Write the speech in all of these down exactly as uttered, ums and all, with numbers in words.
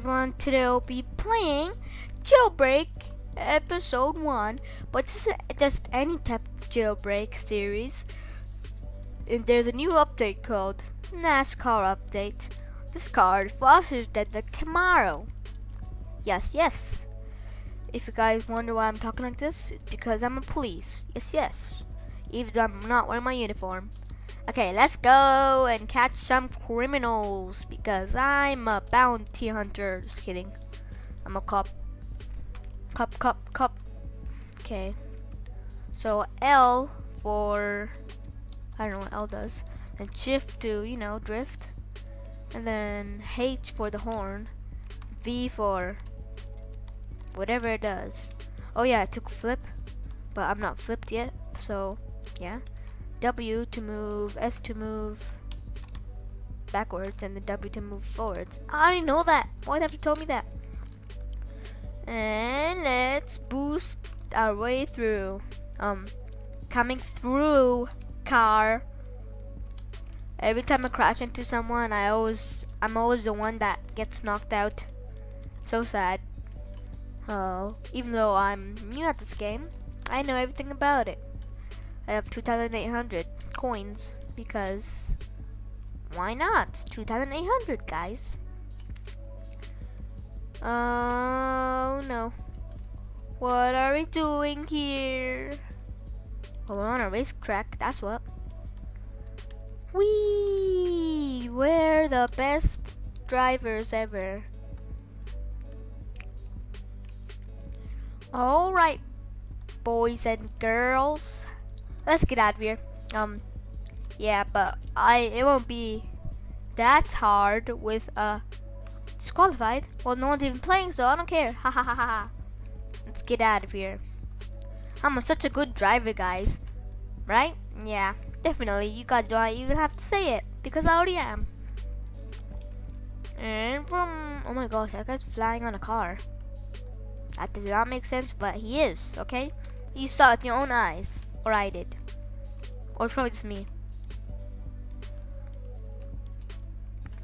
everyone, today I'll be playing Jailbreak episode one, but this isn't just any type of Jailbreak series. And there's a new update called NASCAR update. This car is faster than the Camaro. Yes, yes. If you guys wonder why I'm talking like this, it's because I'm a police. Yes, yes. Even though I'm not wearing my uniform. Okay, let's go and catch some criminals because I'm a bounty hunter. Just kidding. I'm a cop. Cop, cop, cop. Okay. So L for, I don't know what L does. And shift to, you know, drift. And then H for the horn. V for whatever it does. Oh yeah, I took flip, but I'm not flipped yet. So yeah. W to move, S to move backwards, and the W to move forwards. I already know that. Why'd have you told me that? And let's boost our way through. Um, coming through car. Every time I crash into someone, I always, I'm always the one that gets knocked out. So sad. Oh, even though I'm new at this game, I know everything about it. I have two thousand eight hundred coins because why not? two thousand eight hundred, guys. Oh no. What are we doing here? Well, we're on a racetrack, that's what. Whee! We're the best drivers ever. Alright, boys and girls. Let's get out of here. Um, yeah, but I it won't be that hard with a uh, disqualified. Well, no one's even playing, so I don't care. Ha ha ha ha. Let's get out of here. I'm such a good driver, guys. Right? Yeah, definitely. You guys don't even have to say it because I already am. And from oh my gosh, that guy's flying on a car. That does not make sense, but he is. Okay, you saw it with your own eyes. Or I did. Or it's probably just me.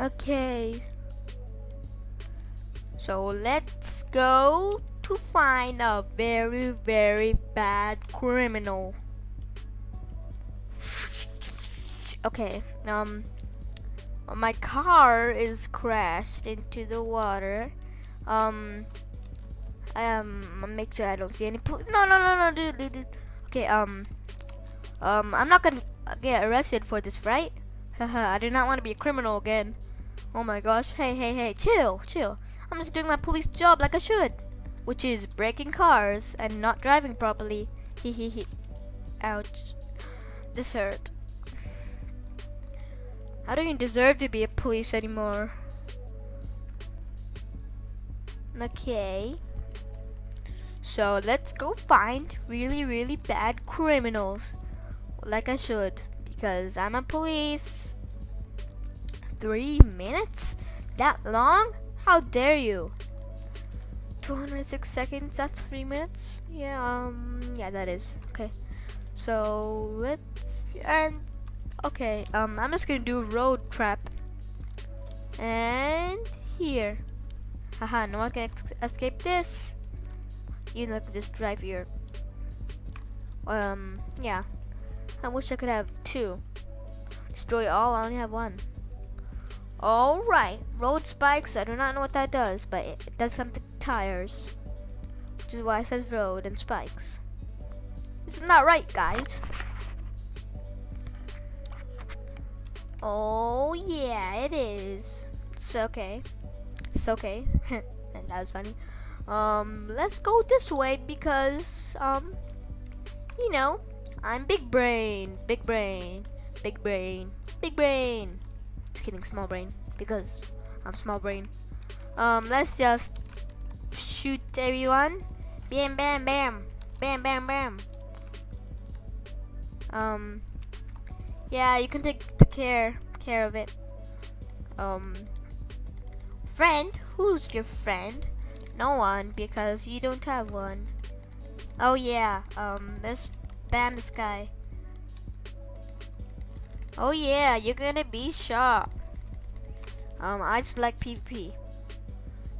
Okay. So let's go to find a very, very bad criminal. Okay. Um. My car is crashed into the water. Um. Um. I'll make sure I don't see any. Pol no, no, no, no, dude, dude, dude. Okay, um, um, I'm not gonna get arrested for this, right? Haha, I do not want to be a criminal again. Oh my gosh, hey, hey, hey, chill, chill. I'm just doing my police job like I should, which is breaking cars and not driving properly. Hee hee hee. Ouch. This hurt. I don't even deserve to be a police anymore. Okay. So let's go find really, really bad criminals, like I should, because I'm a police. Three minutes? That long? How dare you? two hundred six seconds, that's three minutes? Yeah, um, yeah, that is, okay. So let's, and, okay, um, I'm just gonna do road trap. And here. Haha, no one can ex escape this. Even though I could just drive here. Um, yeah. I wish I could have two. Destroy all, I only have one. Alright. Road spikes, I do not know what that does, but it does something to tires. Which is why it says road and spikes. This is not right, guys. Oh, yeah, it is. It's okay. It's okay. And that was funny. Um, let's go this way because, um, you know, I'm big brain, big brain, big brain, big brain. Just kidding, small brain, because I'm small brain. Um, let's just shoot everyone. Bam, bam, bam, bam, bam, bam. Um, yeah, you can take the care, care of it. Um, friend, who's your friend? No one, because you don't have one. Oh yeah, um, let's ban this guy. Oh yeah, you're gonna be shot. Um, I just like PvP.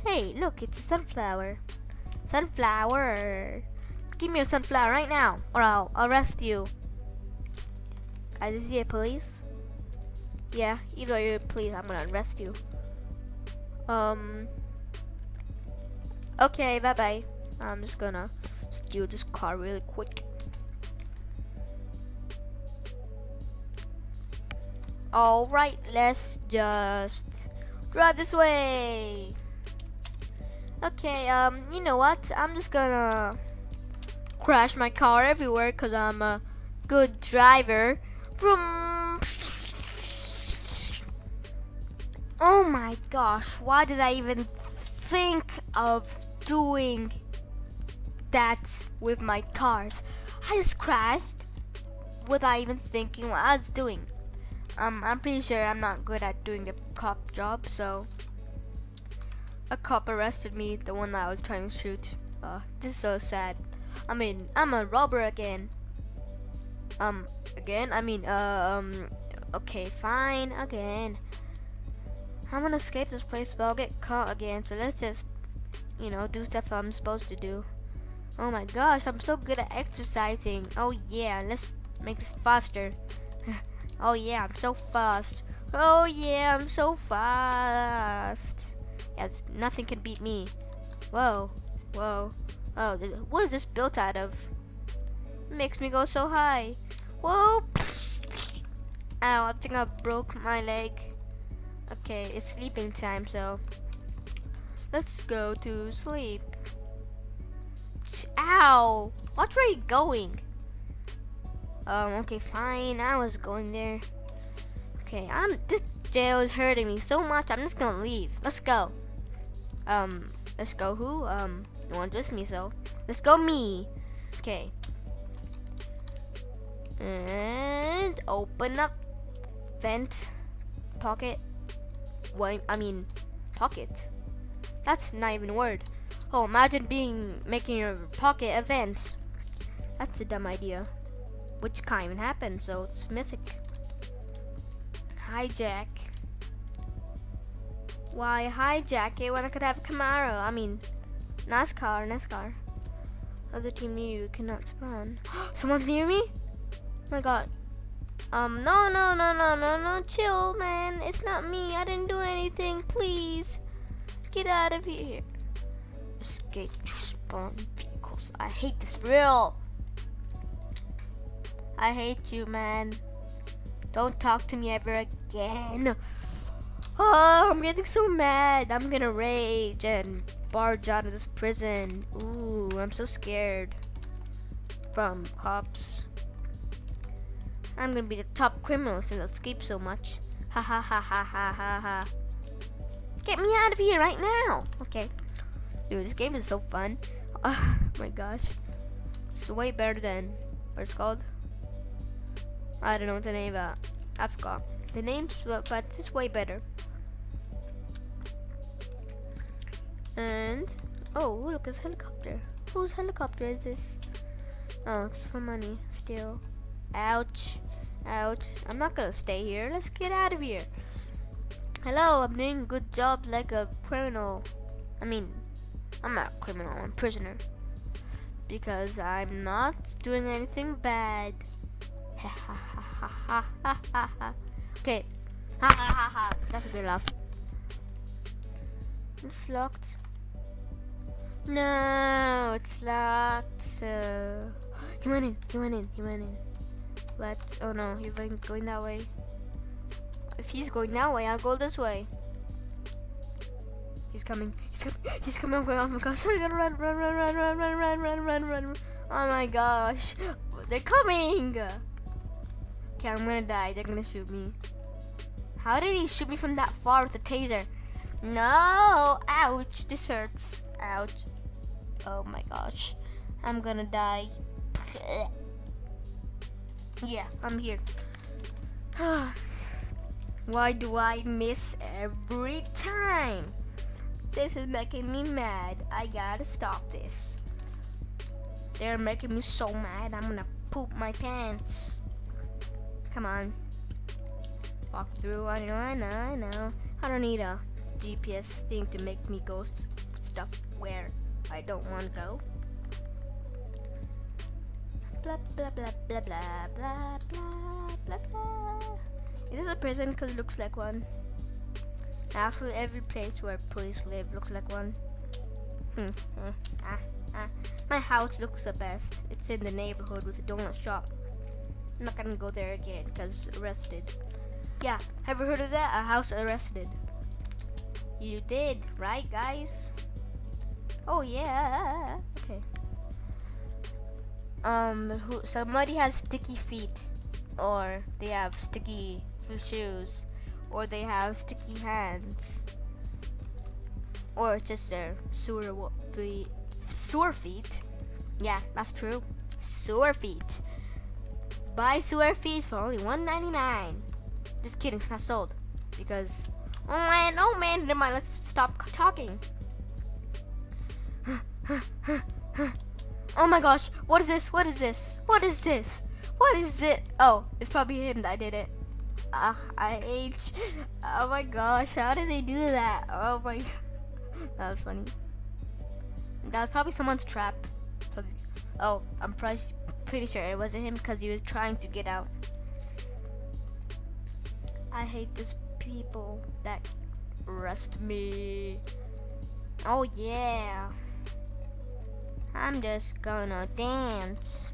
Hey, Hey, look, it's a sunflower. Sunflower. Give me your sunflower right now, or I'll arrest you. Guys, is he a police? Yeah, even though you're a police, I'm gonna arrest you. Um. Okay, bye bye. I'm just gonna steal this car really quick. Alright, let's just drive this way. Okay, um, you know what? I'm just gonna crash my car everywhere because I'm a good driver. Vroom. Oh my gosh, why did I even think of doing that with my cars? I just crashed without even thinking what I was doing. Um, I'm pretty sure I'm not good at doing the cop job, so a cop arrested me, the one that I was trying to shoot. Uh, this is so sad. I mean, I'm a robber again. Um, again? I mean, uh, um, okay, fine, again. I'm gonna escape this place, but I'll get caught again, so let's just, you know, do stuff I'm supposed to do. Oh my gosh, I'm so good at exercising. Oh yeah, let's make this faster. Oh yeah, I'm so fast. Oh yeah, I'm so fast. Yeah, nothing can beat me. Whoa, whoa. Oh, what is this built out of? It makes me go so high. Whoa. Ow, I think I broke my leg. Okay, it's sleeping time, so let's go to sleep. Ow, watch where you're going. Um, okay, fine, I was going there. Okay, I'm, this jail is hurting me so much, I'm just gonna leave. Let's go. Um, let's go who? Um, no one's with me, so let's go me. Okay. And open up vent pocket. Wait, I mean, pocket. That's not even a word. Oh, imagine being, making your pocket a vent. That's a dumb idea. Which can't even happen, so it's mythic. Hijack. Why hijack it when I could have a Camaro? I mean, NASCAR, NASCAR. Other team near you cannot spawn. Someone's near me? Oh my god. Um, no, no, no, no, no, no, chill, man. It's not me. I didn't do anything. Please, get out of here. Escape spawn vehicles. I hate this real. I hate you, man. Don't talk to me ever again. Oh, I'm getting so mad. I'm gonna rage and barge out of this prison. Ooh, I'm so scared. From cops. I'm gonna be the top criminal since I escaped so much. Ha ha ha ha ha ha ha. Get me out of here right now. Okay. Dude, this game is so fun. Oh my gosh. It's way better than what it's called. I don't know what the name of it. I forgot the names, but, but it's way better. And oh, look, it's a helicopter. Whose helicopter is this? Oh, it's for money still. Ouch, ouch. I'm not gonna stay here. Let's get out of here. Hello, I'm doing a good job like a criminal. I mean, I'm not a criminal. I'm a prisoner because I'm not doing anything bad. Okay. Ha ha ha ha. That's a good laugh. It's locked. No, it's locked. So he went in. He went in. He went in. Let's. Oh no, he went going that way. If he's going that way, I'll go this way. He's coming. He's coming. He's coming. Oh my gosh! I gotta run, run, run, run, run, run, run, run, run, run. Oh my gosh! They're coming. Okay, I'm gonna die. They're gonna shoot me. How did he shoot me from that far with a taser? No! Ouch! This hurts. Ouch. Oh my gosh. I'm gonna die. Yeah, I'm here. Why do I miss every time? This is making me mad. I gotta stop this. They're making me so mad. I'm gonna poop my pants. Come on. Walk through. I know, I know, I know. I don't need a G P S thing to make me go stuff where I don't want to go. Blah blah blah blah blah blah blah blah. Is this a prison? Because it looks like one. Absolutely every place where police live looks like one. Hmm. hmm. Ah, ah. My house looks the best. It's in the neighborhood with a donut shop. I'm not gonna go there again because arrested. Yeah, have you heard of that? A house arrested. You did, right, guys? Oh yeah. Okay. Um, who, somebody has sticky feet, or they have sticky shoes, or they have sticky hands, or it's just their sewer feet. Sewer feet. Yeah, that's true. Sewer feet. Buy sewer feet for only one ninety-nine. Just kidding, it's not sold because oh man, oh man, never mind. Let's stop talking. Oh my gosh, what is this? What is this? What is this? What is it? Oh, it's probably him that did it. Ah, I hate. Oh my gosh, how did they do that? Oh my, that was funny. That was probably someone's trap. Oh, I'm pretty sure it wasn't him because he was trying to get out. I hate these people that arrest me. Oh yeah. I'm just gonna dance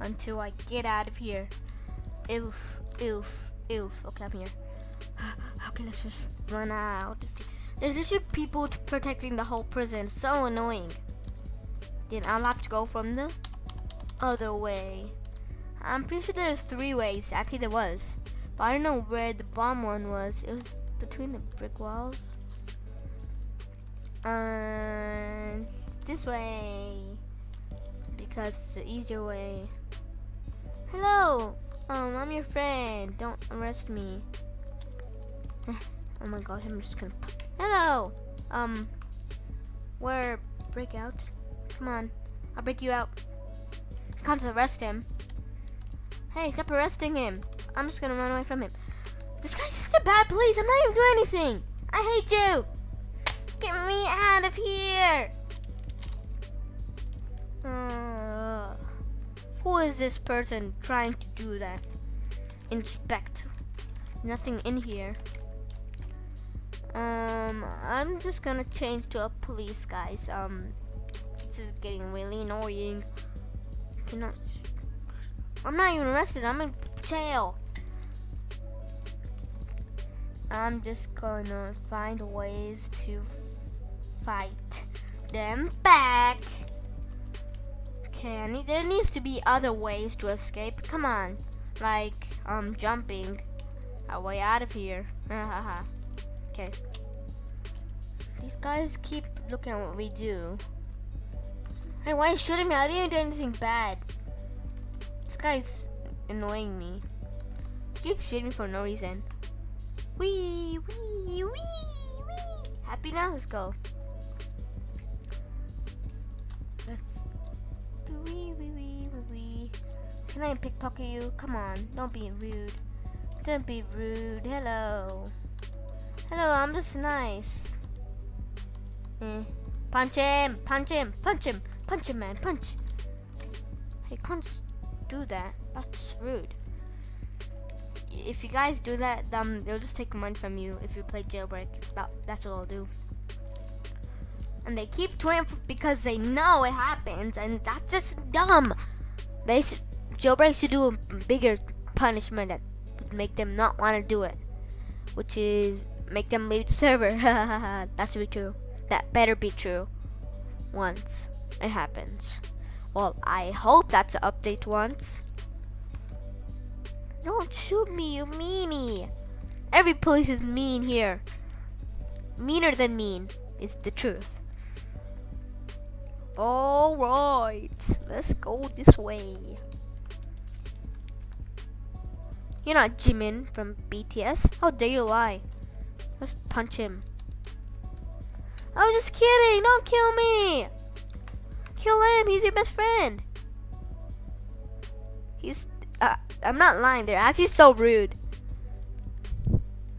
until I get out of here. Oof, oof, oof. Okay, I'm here. Okay, let's just run out. There's literally people protecting the whole prison. So annoying. Then I'll have to go from the other way. I'm pretty sure there's three ways. Actually, there was. But I don't know where the bomb one was. It was between the brick walls. And this way. Because it's the easier way. Hello. Um, I'm your friend. Don't arrest me. Oh my gosh, I'm just gonna... Hello. Um, we're breakout. Come on. I'll break you out. I can't arrest him. Hey, stop arresting him. I'm just gonna run away from him. This guy's such a bad place. I'm not even doing anything. I hate you. Get me out of here. Uh, who is this person trying to do that? Inspect. Nothing in here. Um, I'm just gonna change to a police, guys. Um, this is getting really annoying. Cannot. I'm not even arrested. I'm in jail. I'm just gonna find ways to fight them back. Okay, I need, there needs to be other ways to escape. Come on, like um, jumping our way out of here. Okay. These guys keep looking at what we do. Hey, why are you shooting me? I didn't do anything bad. This guy's annoying me. He keeps shooting me for no reason. Wee, wee, wee, wee. Happy now? Let's go. Let's. Wee, wee, wee, wee, wee. Can I pickpocket you? Come on. Don't be rude. Don't be rude. Hello. Hello, I'm just nice. Eh. Punch him! Punch him! Punch him! Punch him, man! Punch! You can't do that. That's rude. If you guys do that, um, they'll just take money from you if you play Jailbreak. That, that's what I'll do. And they keep doing it because they know it happens, and that's just dumb. They should, Jailbreak should do a bigger punishment that would make them not want to do it, which is make them leave the server. That should be true. That better be true once it happens. Well, I hope that's an update once. Don't shoot me, you meanie. Every police is mean here. Meaner than mean is the truth. Alright, let's go this way. You're not Jimin from B T S. How dare you lie? Let's punch him. I was just kidding. Don't kill me. Kill him. He's your best friend. He's. Uh, I'm not lying. They're actually so rude.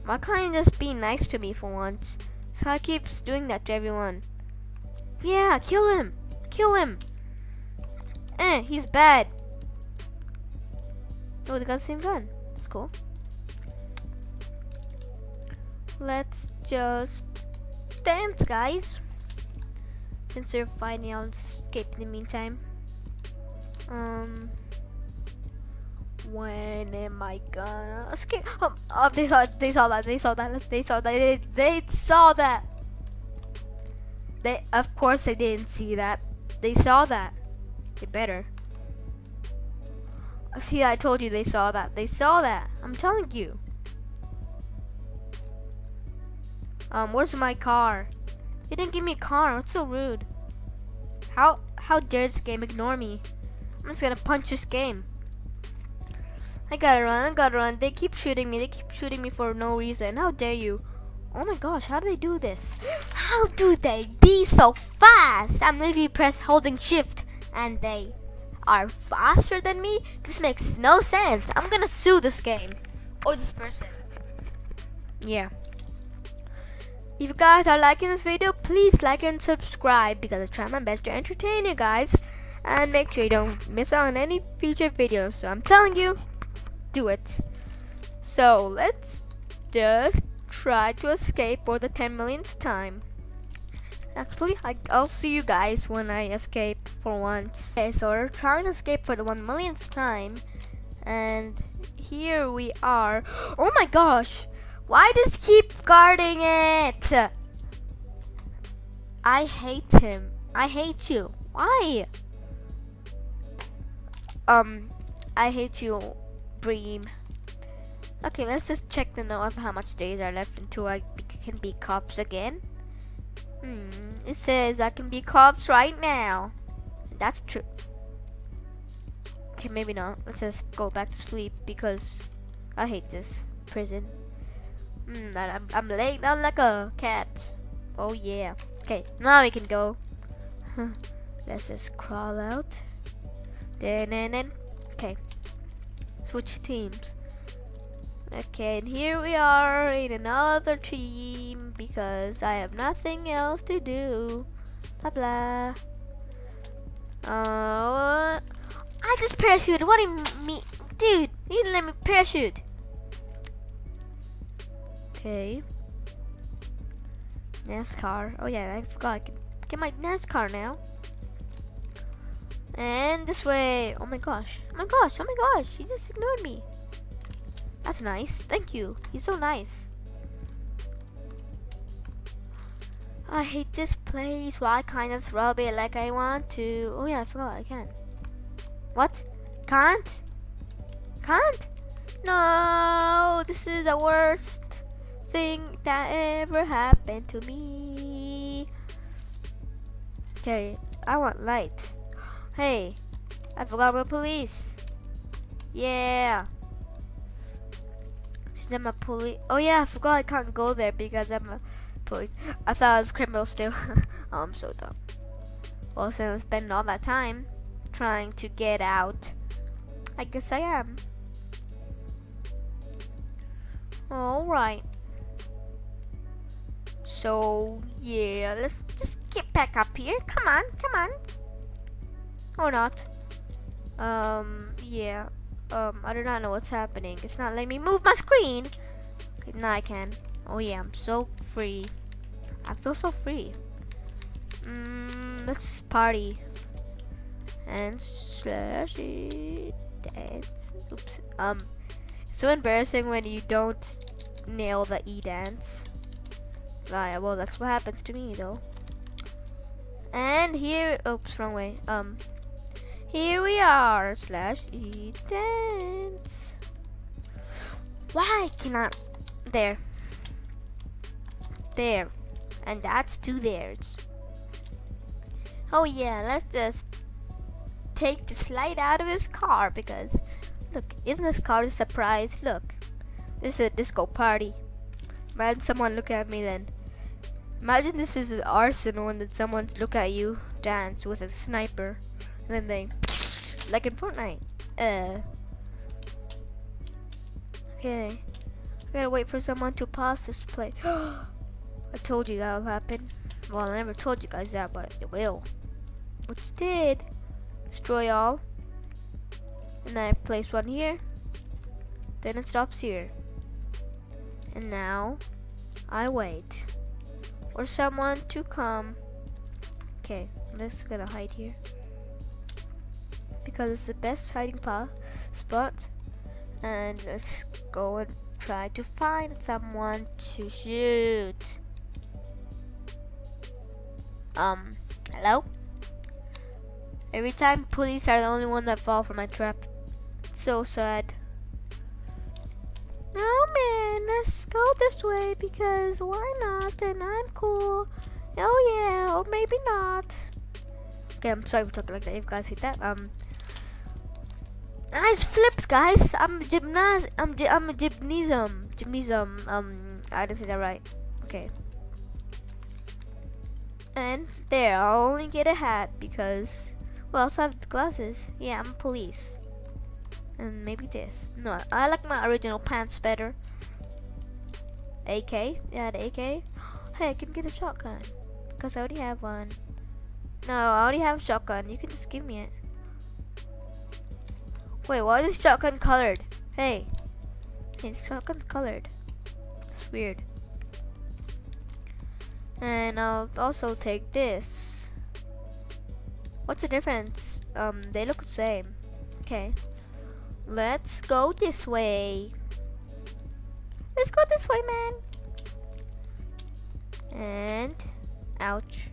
Why can't you just be nice to me for once? So I keeps doing that to everyone. Yeah, kill him. Kill him. Eh, he's bad. Oh, they got the same gun. That's cool. Let's just dance, guys. Consider finding out escape in the meantime. Um, when am I gonna escape? Oh, oh, they saw, they saw that, they saw that, they saw that, they, they saw that. They, of course, they didn't see that. They saw that. They better. See, I told you they saw that. They saw that. I'm telling you. Um, where's my car? They didn't give me a car. That's so rude. How how dare this game ignore me? I'm just gonna punch this game. I gotta run. I gotta run. They keep shooting me. They keep shooting me for no reason. How dare you? Oh my gosh! How do they do this? How do they be so fast? I'm literally press holding shift, and they are faster than me. This makes no sense. I'm gonna sue this game or this person. Yeah. If you guys are liking this video, please like and subscribe because I try my best to entertain you guys, and make sure you don't miss out on any future videos. So I'm telling you, do it. So let's just try to escape for the ten millionth time. Actually, I, I'll see you guys when I escape for once. Okay, so we're trying to escape for the one millionth time, and here we are. Oh my gosh! Why does he keep guarding it? I hate him. I hate you. Why? Um, I hate you, Bream. Okay, let's just check the note of how much days are left until I can be cops again. Hmm, it says I can be cops right now. That's true. Okay, maybe not. Let's just go back to sleep because I hate this prison. Mm, I'm, I'm laying down like a cat. Oh yeah. Okay, now we can go. Let's just crawl out. Then, okay. Switch teams. Okay, and here we are in another team because I have nothing else to do. Blah blah. Uh, I just parachuted. What do you mean, dude? You didn't let me parachute. Okay, NASCAR. Oh yeah, I forgot I can get my NASCAR now. And this way. Oh my gosh. Oh my gosh. Oh my gosh. He just ignored me. That's nice. Thank you. He's so nice. I hate this place. Why can't I just rub it like I want to? Oh yeah, I forgot I can. What? Can't? Can't? No. This is the worst thing that ever happened to me. Okay, I want light. Hey, I forgot my police. Yeah. Since I'm a police. Oh yeah, I forgot I can't go there because I'm a police. I thought I was criminal still. Oh, I'm so dumb. Well, since I spend all that time trying to get out, I guess I am. All right. So yeah, let's just get back up here. Come on, come on. Or not. Um, yeah. Um, I do not know what's happening. It's not letting me move my screen. Okay, now I can. Oh yeah, I'm so free. I feel so free. Mm, let's just party. And slash it. Dance. Oops. Um, it's so embarrassing when you don't nail the E dance. Uh, well, that's what happens to me though. And here, oops, wrong way. Um, here we are. Slash E dance. Why cannot? There. There. And that's two theirs. Oh yeah, let's just take this light out of his car because look, isn't this car a surprise? Look, this is a disco party. Imagine someone looking at me then. Imagine this is an arsenal and then someone's look at you dance with a sniper. And then they, like in Fortnite. Uh. Okay. I gotta wait for someone to pause this play. I told you that'll happen. well, I never told you guys that, but it will. Which did. Destroy all. And then I place one here. Then it stops here. And now I wait for someone to come. Okay, I'm just gonna hide here. Because it's the best hiding spot. And let's go and try to find someone to shoot. Um, hello? Every time police are the only one that fall for my trap. It's so sad. Oh man, let's go this way because why not? And I'm cool. Oh yeah, or maybe not. Okay, I'm sorry for talking like that. If you guys hate that, um, nice flips, guys. I'm a gymnast. I'm gy I'm a gymnasium. Gymnasium. Um, I didn't say that right. Okay. And there, I'll only get a hat because, well, I also have glasses. Yeah, I'm police. And maybe this. No, I like my original pants better. A K. Yeah, the A K. Hey, I can get a shotgun because I already have one. No, I already have a shotgun. You can just give me it. Wait, why is this shotgun colored? Hey, hey, this shotgun's colored. It's weird. And I'll also take this. What's the difference? Um, they look the same. Okay. Let's go this way. Let's go this way, man. And ouch.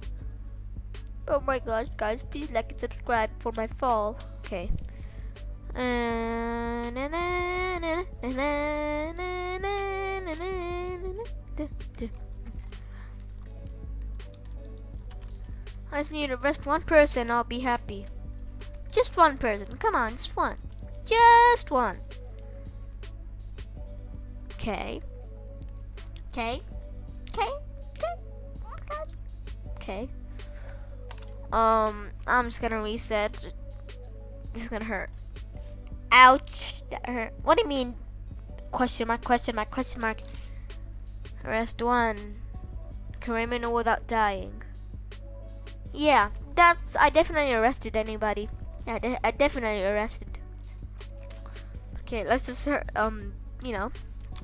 Oh my gosh, guys, please like and subscribe for my fall. Okay. Uh, na na na na na na na na na. I just need to arrest one person, I'll be happy. Just one person, come on, just one. Just one. Okay. Okay. Okay. Okay. Okay. Um, I'm just gonna reset. This is gonna hurt. Ouch, that hurt. What do you mean? Question mark, question mark, question mark. Arrest one. Criminal without dying. Yeah, that's, I definitely arrested anybody. Yeah, I, de I definitely arrested. Okay, let's just hurt, um, you know,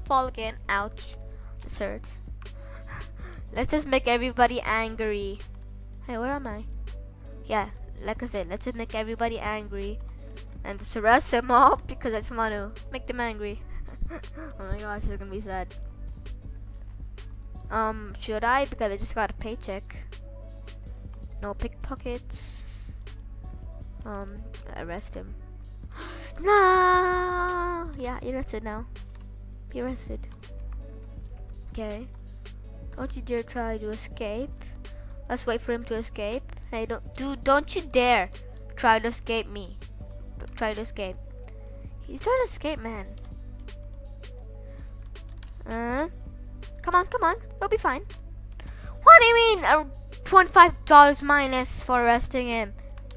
fall again. Ouch, this hurts. Let's just make everybody angry. Hey, where am I? Yeah, like I said, let's just make everybody angry. And just arrest them all because I just want to make them angry. Oh my gosh, this is gonna be sad. Um, should I? Because I just got a paycheck. No pickpockets. Um, arrest him. No! Yeah, you're arrested now. Be arrested. Okay. Don't you dare try to escape. Let's wait for him to escape. Hey, don't, dude, don't you dare try to escape me. Try to escape. He's trying to escape, man. Uh, come on, come on. We'll be fine. What do you mean? Uh, twenty-five dollars minus for arresting him.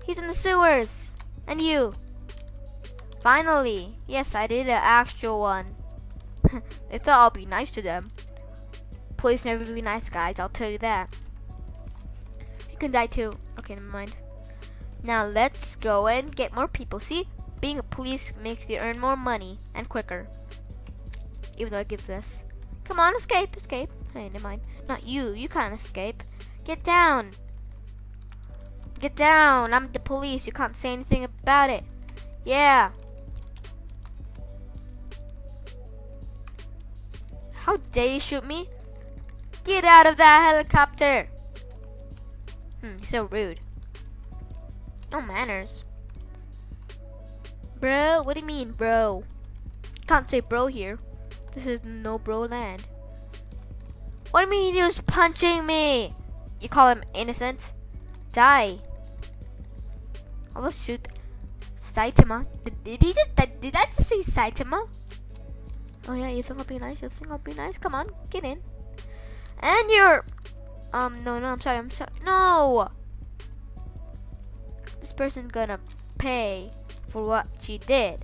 He's in the sewers. And you. Finally. Yes, I did an actual one. They thought I'll be nice to them. Police never be nice, guys. I'll tell you that. You can die too. Okay, never mind. Now let's go and get more people. See, being a police makes you earn more money and quicker. Even though I give this. Come on, escape, escape. Hey, never mind. Not you. You can't escape. Get down. Get down. I'm the police. You can't say anything about it. Yeah. How dare you shoot me? Get out of that helicopter. Hmm, so rude. No manners. Bro, what do you mean, bro? Can't say bro here. This is no bro land. What do you mean he was punching me? You call him innocent? Die. I'll shoot Saitama. Did, did he just, did, did I just say Saitama? Oh yeah, you think I'll be nice? You think I'll be nice? Come on, get in. And you're, um, no, no, I'm sorry, I'm sorry. No! This person's gonna pay for what she did.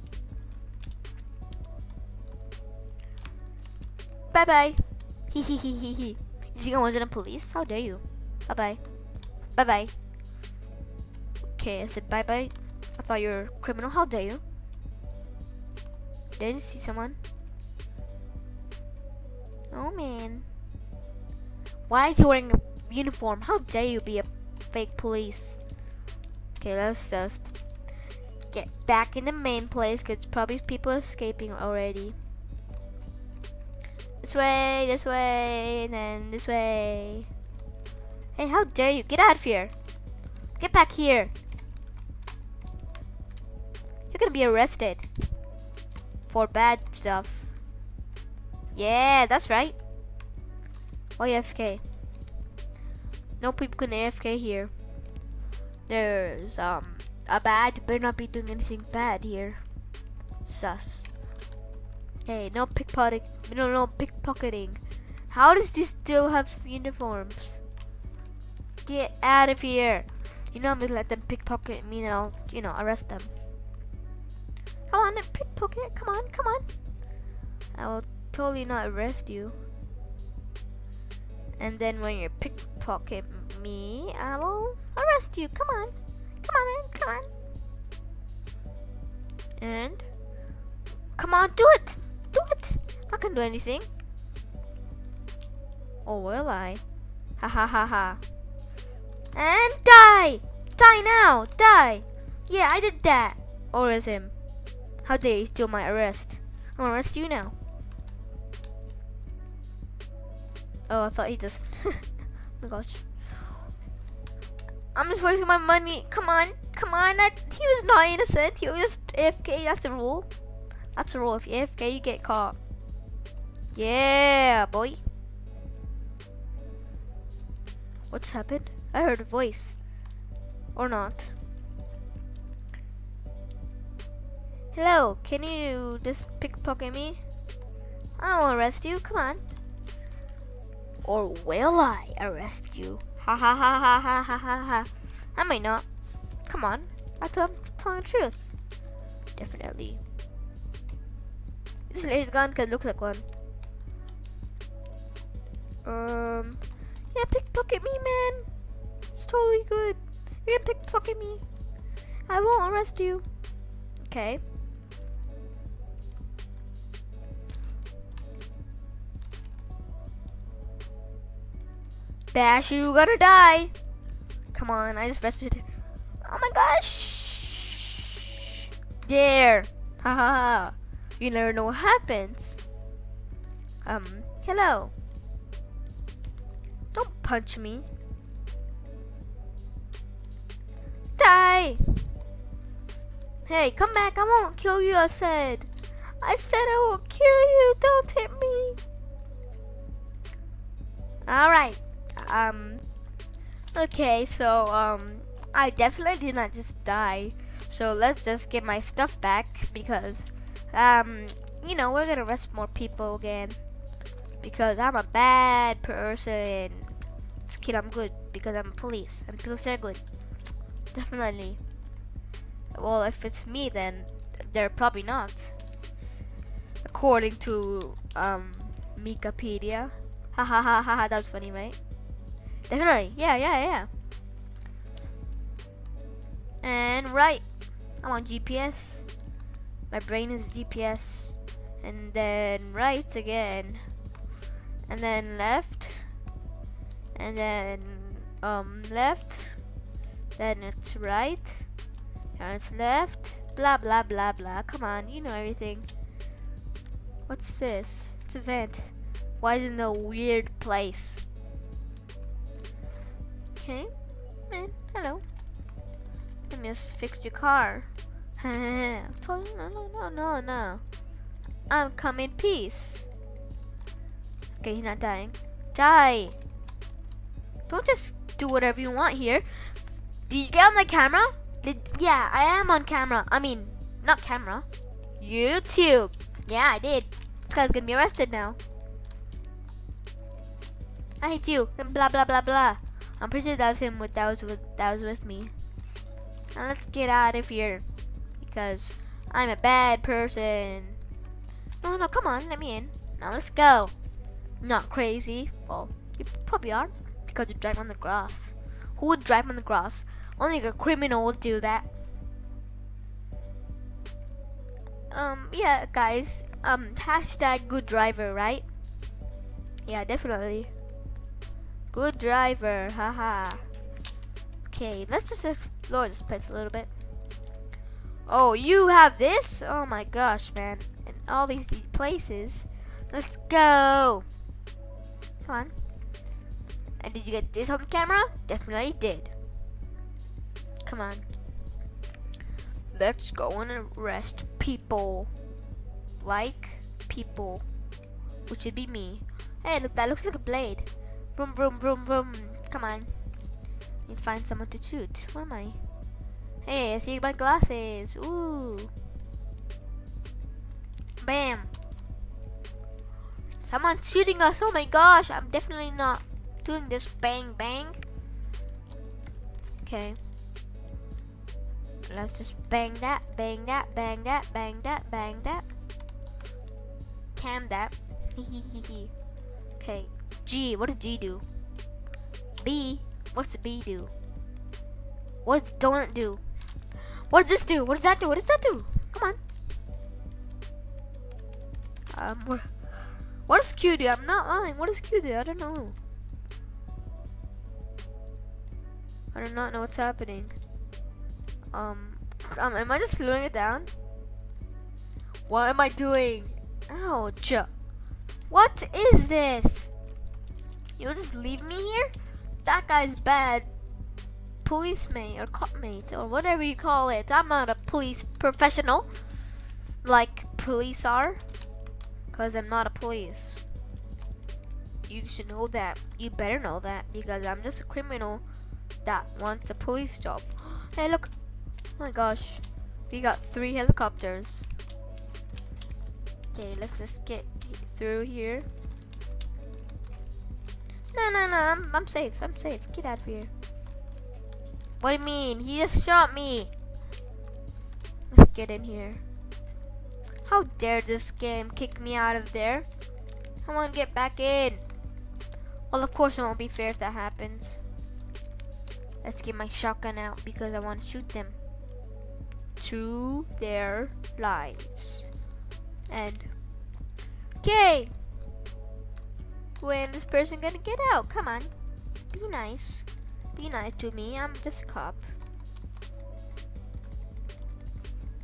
Bye bye. Hee hee hee hee hee. You think I wasn't a police? How dare you? Bye-bye. Bye-bye. Okay, I said bye-bye. I thought you were a criminal. How dare you? Did I just see someone? Oh, man. Why is he wearing a uniform? How dare you be a fake police? Okay, let's just get back in the main place because probably people are escaping already. This way, this way, and then this way. Hey, how dare you? Get out of here. Get back here. You're gonna be arrested for bad stuff. Yeah, that's right. Oh, A F K. No people can A F K here. There's um a bad, better not be doing anything bad here. Sus. Hey, no pickpocketing. No, no pickpocketing. How does this still have uniforms? Get out of here! You know I'm gonna let them pickpocket me, and I'll, you know, arrest them. Come on, pickpocket! Come on, come on! I will totally not arrest you. And then when you pickpocket me, I will arrest you. Come on, come on, man, come on! And come on, do it! Do it! I'm not gonna do anything. Or will I? Ha ha ha ha! And die! Die now! Die! Yeah, I did that! Or is him. How dare you steal my arrest? I'm gonna arrest you now. Oh, I thought he just... oh my gosh. I'm just wasting my money. Come on! Come on! I, he was not innocent. He was just A F K. That's the rule. That's the rule. If you A F K, you get caught. Yeah, boy. What's happened? I heard a voice. Or not. Hello, can you just pickpocket me? I won't arrest you, come on. Or will I arrest you? Ha ha ha ha ha ha ha ha. I might not. Come on, I tell, I'm telling the truth. Definitely. This lady's gone because it looks like one. Um, yeah, pickpocket me, man. It's totally good. You're gonna pickpocket me. I won't arrest you. Okay. Bash, you gonna die. Come on, I just arrested. Oh my gosh. There. Haha. You never know what happens. Um, hello. Don't punch me. Die! Hey, come back! I won't kill you. I said, I said I won't kill you. Don't hit me. All right. Um. Okay. So um, I definitely did not just die. So let's just get my stuff back because um, you know, we're gonna arrest more people again because I'm a bad person. Just kidding. I'm good because I'm a police and police are good. Definitely. Well, if it's me, then they're probably not. According to um, Wikipedia. Ha ha ha ha ha. That was funny, right? Definitely. Yeah, yeah, yeah. And right, I'm on G P S. My brain is G P S. And then right again. And then left. And then um left. Then it's right, and it's left, blah, blah, blah, blah. Come on, you know everything. What's this? It's a vent. Why is it in a weird place? Okay, man, hello. Let me just fix your car. no, no, no, no, no. I'm coming peace. Okay, he's not dying. Die. Don't just do whatever you want here. Did you get on the camera? Did, yeah, I am on camera. I mean, not camera. YouTube. Yeah, I did. This guy's gonna be arrested now. I hate you. And blah blah blah blah. I'm pretty sure that was him. With that was with that was with me. Now let's get out of here because I'm a bad person. No, no, come on, let me in. Now let's go. Not crazy. Well, you probably are. because you drive on the grass. Who would drive on the grass? Only a criminal would do that. Um, yeah, guys. Um, hashtag good driver, right? Yeah, definitely. Good driver, haha. Okay, let's just explore this place a little bit. Oh, you have this? Oh my gosh, man. And all these deep places. Let's go. Come on. And did you get this on the camera? Definitely did. Come on. Let's go and arrest people. Like people. Which would be me. Hey, look, that looks like a blade. Vroom, vroom, vroom, vroom. Come on. I need to find someone to shoot. Where am I? Hey, I see my glasses. Ooh. Bam. Someone's shooting us. Oh my gosh. I'm definitely not doing this. Bang, bang. Okay. Let's just bang that, bang that, bang that, bang that, bang that. Cam that. Hehehehe. Okay. G. What does G do? B. What's the B do? What does donut do? What does this do? What does that do? What does that do? Come on. Um. What does Q do? I'm not lying. What does Q do? I don't know. I do not know what's happening. Um, um. Am I just slowing it down? What am I doing? Ouch. What is this? You'll just leave me here? That guy's bad. Police mate or cop mate or whatever you call it. I'm not a police professional like police are, because I'm not a police. You should know that. You better know that, because I'm just a criminal that wants a police job. Hey, look. Oh my gosh, we got three helicopters. Okay, let's just get through here. No, no, no, I'm, I'm safe. I'm safe. Get out of here. What do you mean? He just shot me. Let's get in here. How dare this game kick me out of there? Come on, get back in. Well, of course it won't be fair if that happens. Let's get my shotgun out, because I want to shoot them to their lives. And okay. When this person gonna get out? Come on. Be nice. Be nice to me. I'm just a cop.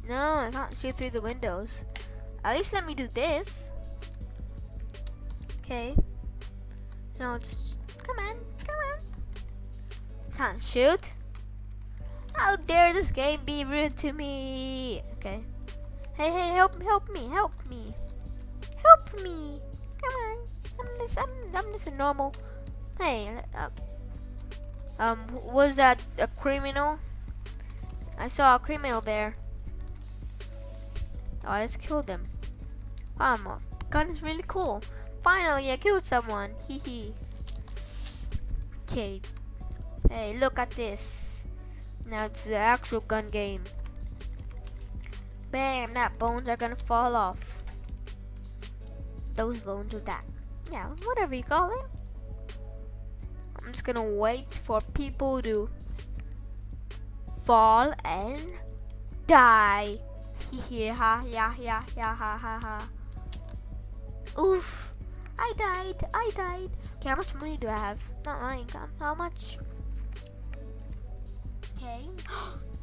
No, I can't shoot through the windows. At least let me do this. Okay. No, just come on, come on. Can't shoot. How dare this game be rude to me? Okay. Hey, hey, help, help me, help me, help me. Come on. I'm just, I'm, I'm just a normal. Hey. Uh, Um, was that a criminal? I saw a criminal there. Oh, I just killed him. Wow, my gun is really cool. Finally, I killed someone. Hee hee. Okay. Hey, look at this. Now it's the actual gun game. Bam, that bones are gonna fall off. Those bones with that. Yeah, whatever you call it. I'm just gonna wait for people to fall and die. Yeah, ha, yeah, yeah, yeah, ha, ha, ha. Oof! I died. I died. Okay, how much money do I have? Not lying. How much? Okay.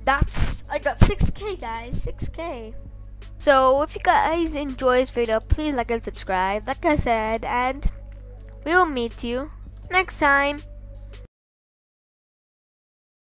That's. I got six K, guys. six K. So if you guys enjoy this video, please like and subscribe. Like I said, and we will meet you next time.